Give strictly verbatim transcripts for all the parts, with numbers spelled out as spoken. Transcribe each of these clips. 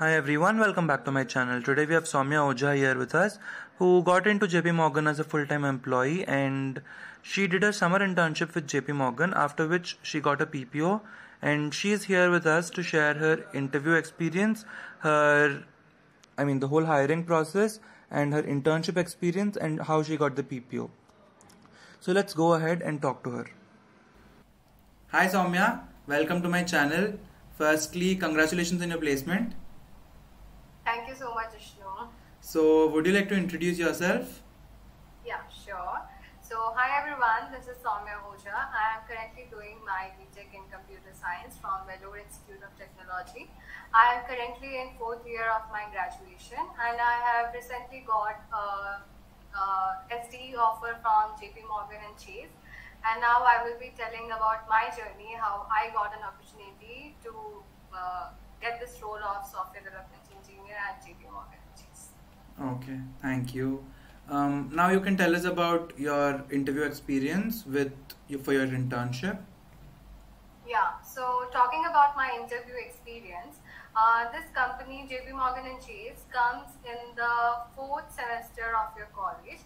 Hi everyone, welcome back to my channel. Today we have Shaumaya Ojha here with us, who got into J P. Morgan as a full-time employee, and she did her summer internship with J P. Morgan, after which she got a P P O, and she is here with us to share her interview experience, her, I mean the whole hiring process, and her internship experience and how she got the P P O. So let's go ahead and talk to her. Hi Shaumaya, welcome to my channel. Firstly, congratulations on your placement. Thank you so much, Ishno. So, would you like to introduce yourself? Yeah, sure. So, hi everyone, this is Shaumaya Ojha. I am currently doing my B Tech in Computer Science from Vellore Institute of Technology. I am currently in fourth year of my graduation, and I have recently got a, a S D E offer from J P. Morgan and Chase. And now I will be telling about my journey, how I got an opportunity to uh, get this role of software development engineer at J P. Morgan Chase. Okay, thank you. Um, now you can tell us about your interview experience with you for your internship. Yeah, so talking about my interview experience, uh, this company J P. Morgan and Chase comes in the fourth semester of your college,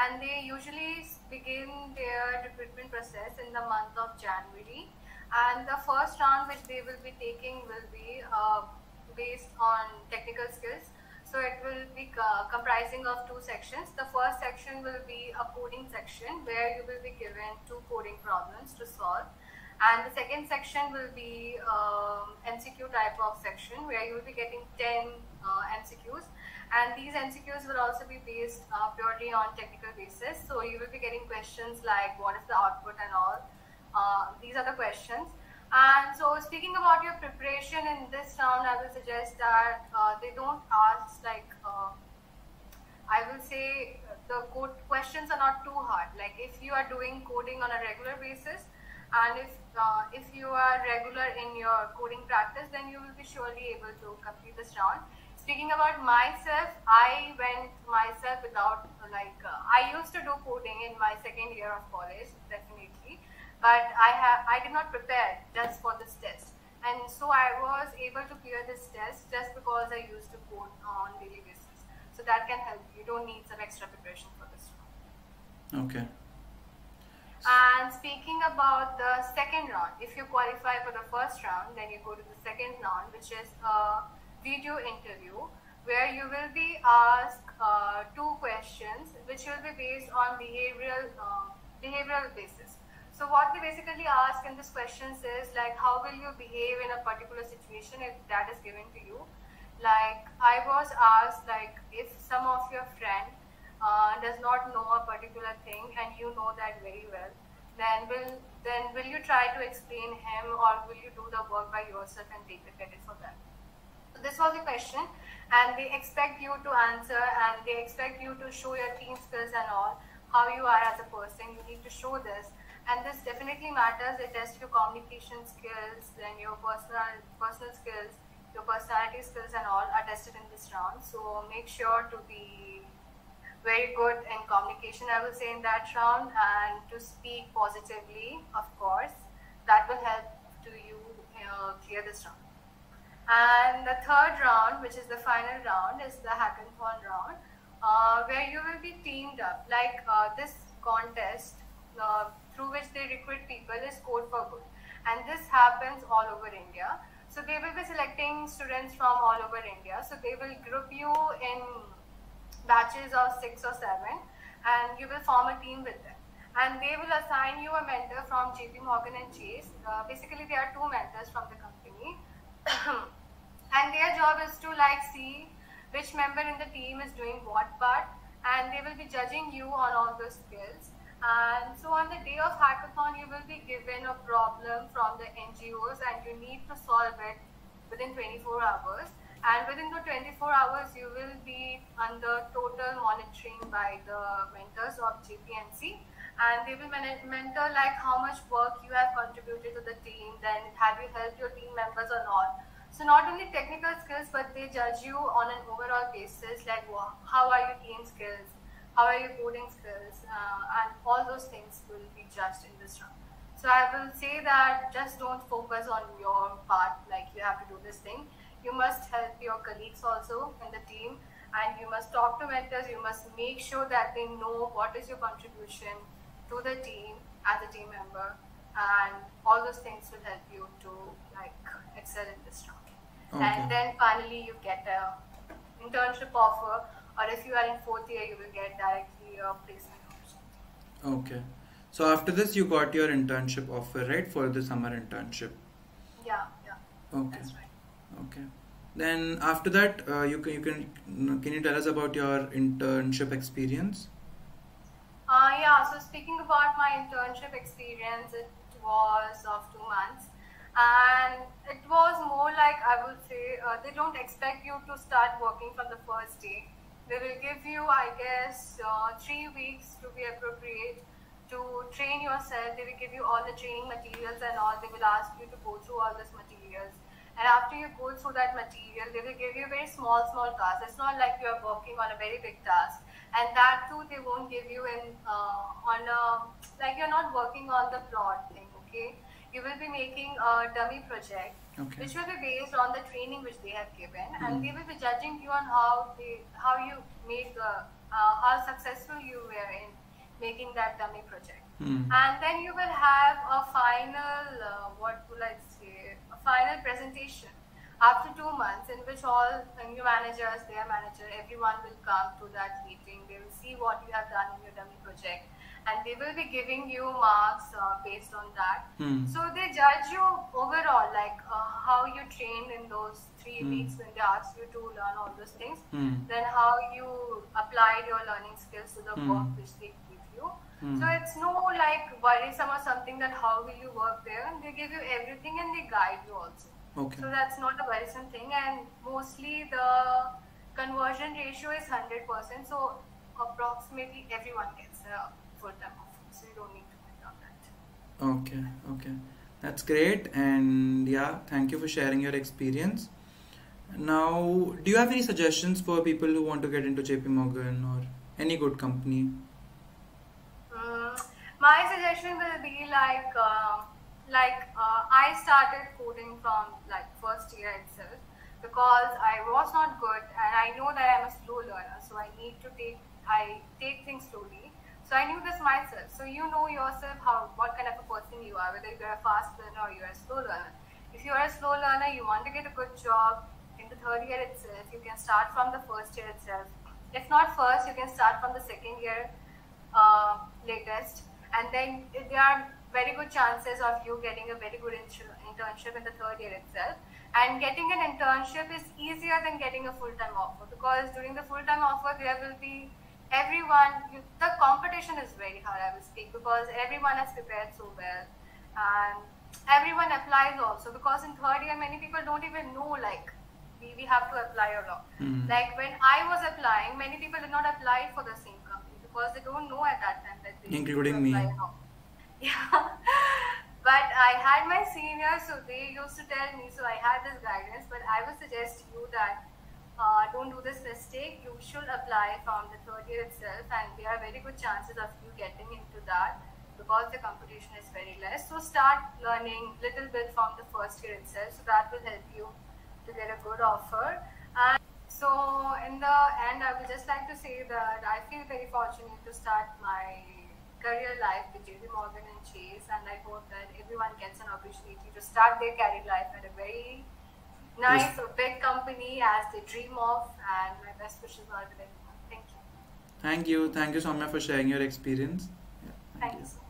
and they usually begin their recruitment process in the month of January, and the first round which they will be taking will be uh, based on technical skills. So it will be uh, comprising of two sections. The first section will be a coding section where you will be given two coding problems to solve, and the second section will be um, M C Q type of section where you will be getting ten uh, M C Qs, and these M C Qs will also be based uh, purely on technical basis. So you will be getting questions like what is the output and all. Uh, these are the questions. And so, speaking about your preparation in this round, I will suggest that uh, they don't ask like, uh, I will say the code questions are not too hard. Like if you are doing coding on a regular basis, and if, uh, if you are regular in your coding practice, then you will be surely able to complete this round. Speaking about myself, I went myself without like, uh, I used to do coding in my second year of college, definitely. But I have I did not prepare just for this test, and so I was able to clear this test just because I used to code on daily basis. So that can help. You don't need some extra preparation for this round. Okay. And speaking about the second round, if you qualify for the first round, then you go to the second round, which is a video interview where you will be asked uh, two questions, which will be based on behavioral uh, behavioral basis. So what they basically ask in these questions is like, how will you behave in a particular situation if that is given to you? Like I was asked like, if some of your friend uh, does not know a particular thing and you know that very well, then will then will you try to explain him, or will you do the work by yourself and take the credit for that? So this was the question, and they expect you to answer, and they expect you to show your team skills and all, how you are as a person. You need to show this. And this definitely matters. It tests your communication skills, then your personal personal skills, your personality skills and all are tested in this round. So make sure to be very good in communication, I will say, in that round, and to speak positively, of course. That will help to you, you know, clear this round. And the third round, which is the final round, is the hackathon round, uh, where you will be teamed up. Like uh, this contest, Uh, through which they recruit people is Code for Good, and this happens all over India. So they will be selecting students from all over India. So they will group you in batches of six or seven, and you will form a team with them, and they will assign you a mentor from J P. Morgan and Chase. Uh, basically there are two mentors from the company and their job is to like see which member in the team is doing what part, and they will be judging you on all those skills. And so on the day of hackathon, you will be given a problem from the N G Os, and you need to solve it within twenty-four hours. And within the twenty-four hours, you will be under total monitoring by the mentors of J P M C. And they will mentor like how much work you have contributed to the team, then have you helped your team members or not. So not only technical skills, but they judge you on an overall basis, like how are your team skills, how are your coding skills, uh, and all those things will be judged in this round. So I will say that just don't focus on your part, like you have to do this thing. You must help your colleagues also in the team, and you must talk to mentors. You must make sure that they know what is your contribution to the team as a team member, and all those things will help you to like excel in this job. Okay. And then finally you get a internship offer, or if you are in fourth year you will get directly a placement option. Okay. So after this you got your internship offer, right, for the summer internship? Yeah, yeah. Okay. That's right. Okay. Then after that uh, you can you can can you tell us about your internship experience? Uh, yeah, so speaking about my internship experience, it was of two months and it was more like, I would say, uh, they don't expect you to start working from the first day. They will give you, I guess, uh, three weeks to be appropriate to train yourself. They will give you all the training materials and all. They will ask you to go through all these materials. And after you go through that material, they will give you very small, small tasks. It's not like you are working on a very big task. And that too, they won't give you in uh, on a, like you're not working on the plot thing, okay? You will be making a dummy project, okay, which will be based on the training which they have given, mm-hmm. and they will be judging you on how they, how you made the, uh, how successful you were in making that dummy project. Mm-hmm. And then you will have a final, uh, what will I say, a final presentation after two months in which all new managers, their manager, everyone will come to that meeting. They will see what you have done in your dummy project and they will be giving you marks uh, based on that. Mm. So they judge you overall, like uh, how you trained in those three mm. weeks when they ask you to learn all those things, mm. then how you applied your learning skills to the mm. work which they give you. Mm. So it's no like worrisome or something that how will you work there, and they give you everything and they guide you also. Okay. So that's not a worrisome thing, and mostly the conversion ratio is one hundred percent, so approximately everyone gets a full-time offer, so you don't need to worry about that. Okay, okay. That's great, and yeah, thank you for sharing your experience. Now, do you have any suggestions for people who want to get into J P Morgan or any good company? Um, my suggestion will be like... Uh, Like uh, I started coding from like first year itself because I was not good and I know that I'm a slow learner, so I need to take I take things slowly. So I knew this myself. So you know yourself how what kind of a person you are, whether you are a fast learner or you are a slow learner. If you are a slow learner, you want to get a good job in the third year itself. You can start from the first year itself. If not first, you can start from the second year uh, latest, and then if they are very good chances of you getting a very good internship in the third year itself. And getting an internship is easier than getting a full-time offer because during the full-time offer there will be everyone, you, the competition is very hard, I will speak, because everyone has prepared so well and everyone applies also, because in third year many people don't even know like we, we have to apply or not. Mm-hmm. Like when I was applying, many people did not apply for the same company because they don't know at that time that they including me. Yeah, but I had my seniors, so they used to tell me, so I had this guidance, but I would suggest you that uh, don't do this mistake. You should apply from the third year itself, and there are very good chances of you getting into that because the competition is very less. So start learning little bit from the first year itself, so that will help you to get a good offer. And so in the end, I would just like to say that I feel very fortunate to start my career life with J P Morgan and Chase, and I hope that everyone gets an opportunity to start their career life at a very nice yes. or big company as they dream of, and my best wishes are with everyone. Thank you. Thank you. Thank you, Shaumaya, for sharing your experience. Yeah, thank Thanks. you.